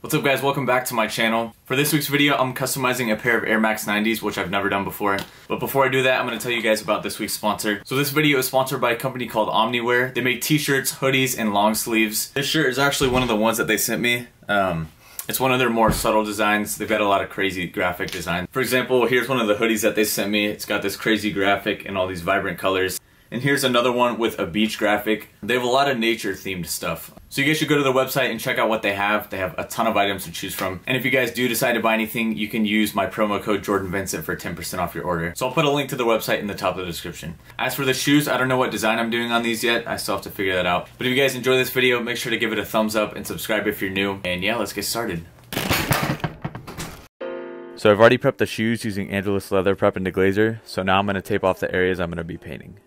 What's up guys, welcome back to my channel. For this week's video, I'm customizing a pair of Air Max 90s, which I've never done before. But before I do that, I'm gonna tell you guys about this week's sponsor. So this video is sponsored by a company called Omniwear. They make t-shirts, hoodies, and long sleeves. This shirt is actually one of the ones that they sent me. It's one of their more subtle designs. They've got a lot of crazy graphic design. For example, here's one of the hoodies that they sent me. It's got this crazy graphic and all these vibrant colors. And here's another one with a beach graphic. They have a lot of nature themed stuff. So you guys should go to their website and check out what they have. They have a ton of items to choose from. And if you guys do decide to buy anything, you can use my promo code Jordan Vincent for 10% off your order. So I'll put a link to their website in the top of the description. As for the shoes, I don't know what design I'm doing on these yet. I still have to figure that out. But if you guys enjoy this video, make sure to give it a thumbs up and subscribe if you're new. And yeah, let's get started. So I've already prepped the shoes using Angelus Leather Prep into Glazer. So now I'm gonna tape off the areas I'm gonna be painting.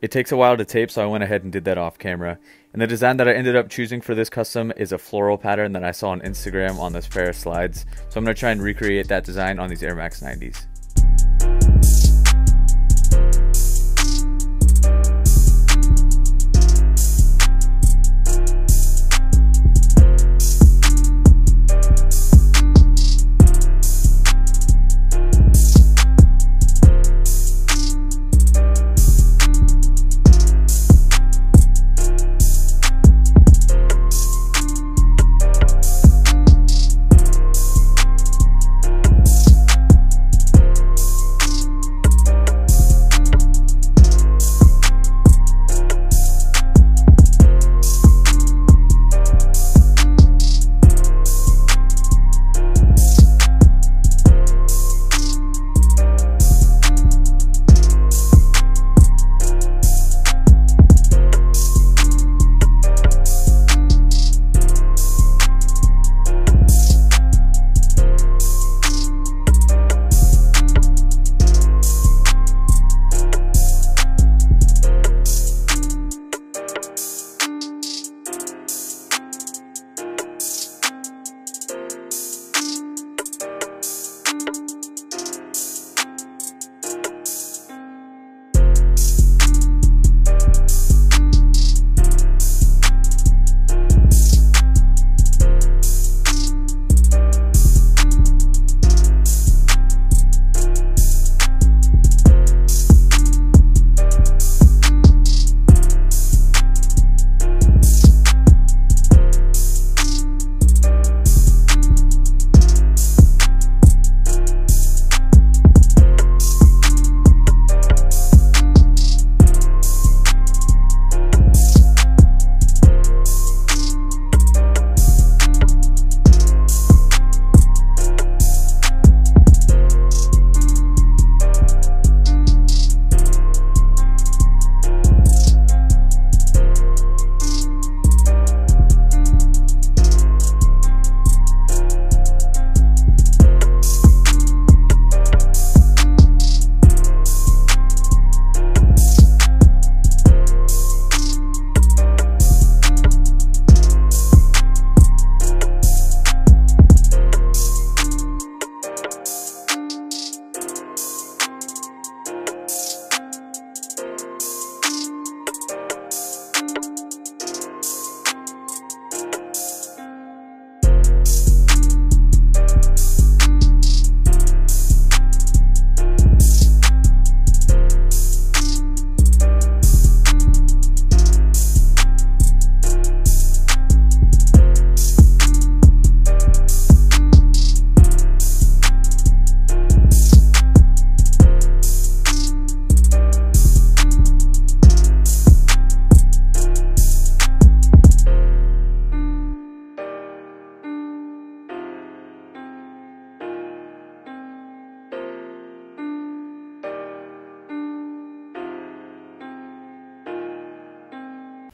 It takes a while to tape, so I went ahead and did that off camera. And the design that I ended up choosing for this custom is a floral pattern that I saw on Instagram on this pair of slides. So I'm gonna try and recreate that design on these Air Max 90s.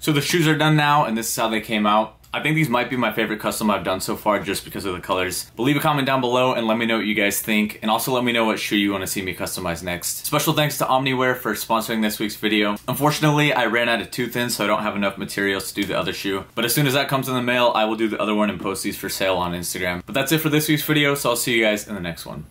So the shoes are done now, and this is how they came out. I think these might be my favorite custom I've done so far just because of the colors. But leave a comment down below and let me know what you guys think. And also let me know what shoe you want to see me customize next. Special thanks to Omniwear for sponsoring this week's video. Unfortunately, I ran out of too thin, so I don't have enough materials to do the other shoe. But as soon as that comes in the mail, I will do the other one and post these for sale on Instagram. But that's it for this week's video, so I'll see you guys in the next one.